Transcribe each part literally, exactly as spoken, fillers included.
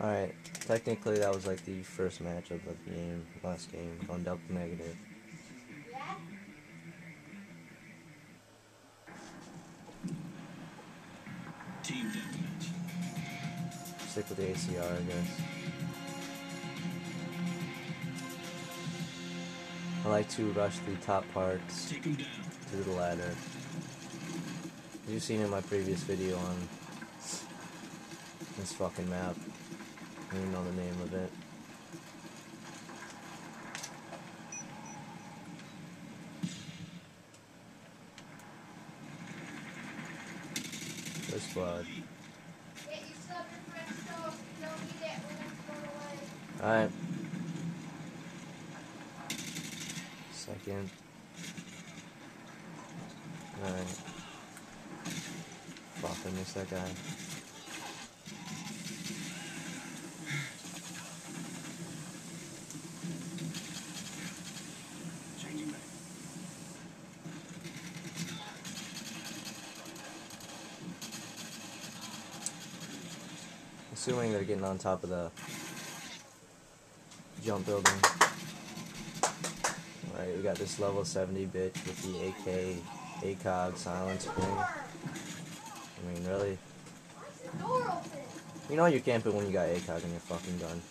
Alright, technically that was like the first match of the game, last game, on Double Negative. Team Deathmatch. Stick with the A C R, I guess. I like to rush the top parts through the ladder. You've seen in my previous video on this fucking map. I don't even know the name of it. There's blood. Alright. Second. Alright. Fuck, I missed that guy. Assuming they're getting on top of the jump building. Alright, we got this level seventy bitch with the A K, ACOG, silence thing. I mean, really? You know you're camping when you got ACOG in your fucking gun.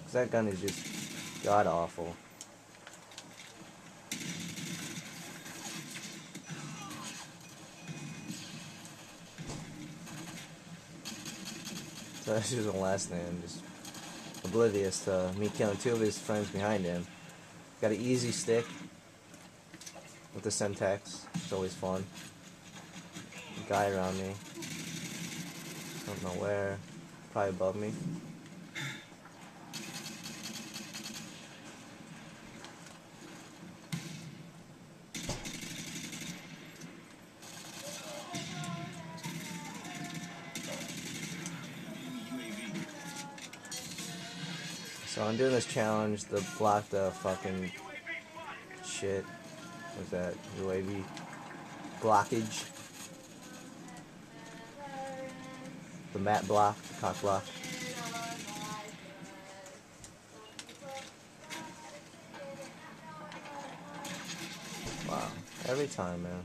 Because that gun is just god awful. So that's just the last name, just oblivious to me killing two of his friends behind him. Got an easy stick with the Semtex, it's always fun. Guy around me, don't know where, probably above me. So I'm doing this challenge to block the fucking shit with that U A V blockage. The mat block, the cock block. Wow, every time, man.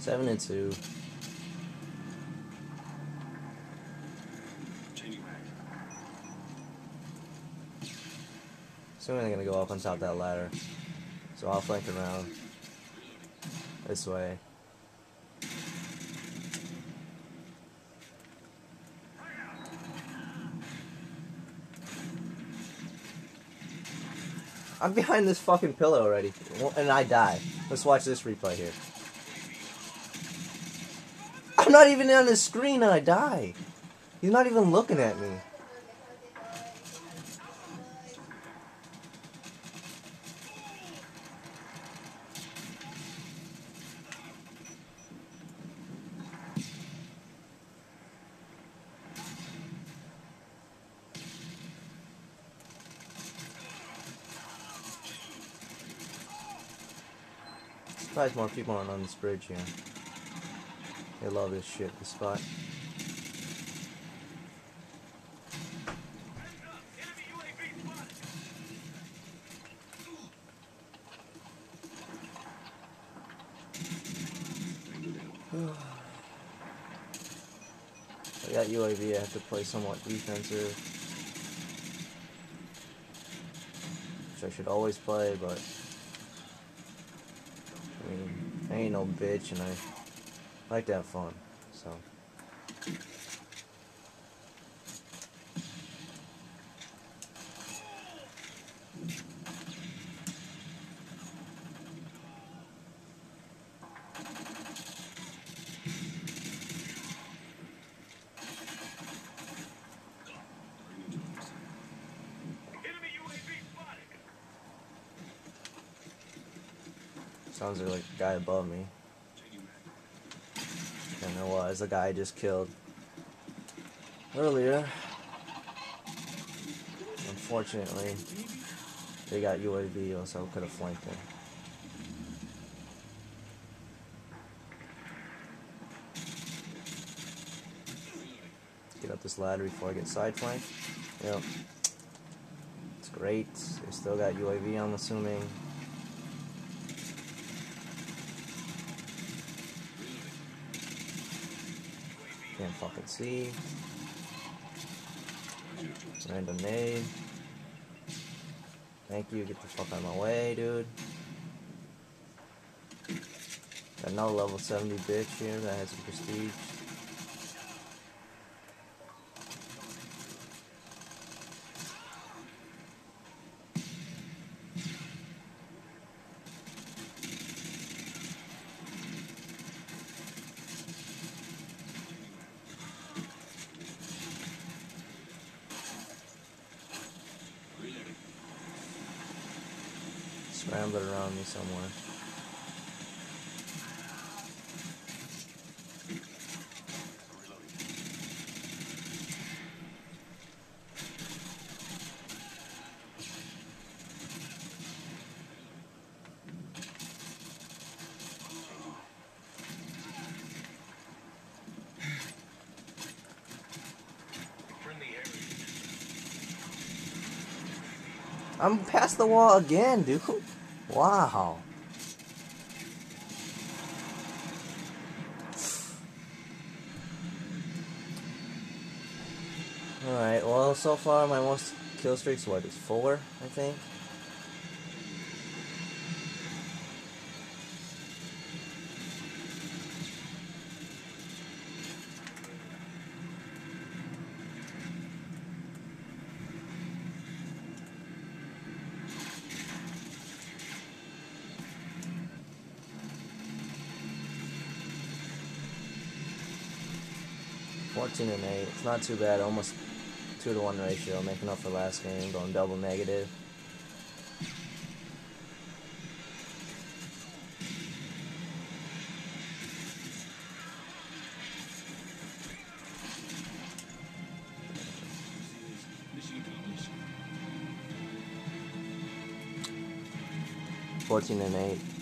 Seven and two. Assuming they're gonna go up on top of that ladder. So I'll flank around this way. I'm behind this fucking pillar already, and I die. Let's watch this replay here. I'm not even on his screen and I die. He's not even looking at me. Surprised more people aren't on this bridge here. They love this shit, this spot. I got U A V, I have to play somewhat defensive. Which I should always play, but I ain't no bitch, and I like to have fun, so. Sounds like a guy above me. And there was the guy I just killed earlier. Unfortunately, they got U A V, or so I could have flanked him. up this ladder before I get side flanked. Yep. It's great. They still got U A V, I'm assuming. Can't fucking see. Random nade. Thank you, get the fuck out of my way, dude. Got another level seventy bitch here that has some prestige. Scrambled around me somewhere. I'm past the wall again, dude. Wow. Alright, well, so far my most kill streaks, what, is four, I think? fourteen and eight. It's not too bad. Almost two to one ratio. Making up for last game. Going double negative. fourteen and eight.